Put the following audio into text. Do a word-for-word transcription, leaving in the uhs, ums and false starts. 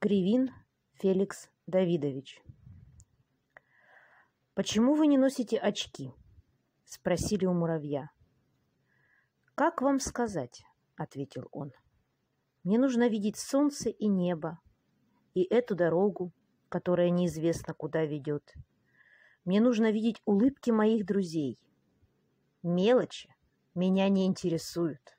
Кривин Феликс Давидович. «Почему вы не носите очки?» – спросили у муравья. «Как вам сказать?» – ответил он. «Мне нужно видеть солнце и небо, и эту дорогу, которая неизвестно куда ведет. Мне нужно видеть улыбки моих друзей. Мелочи меня не интересуют».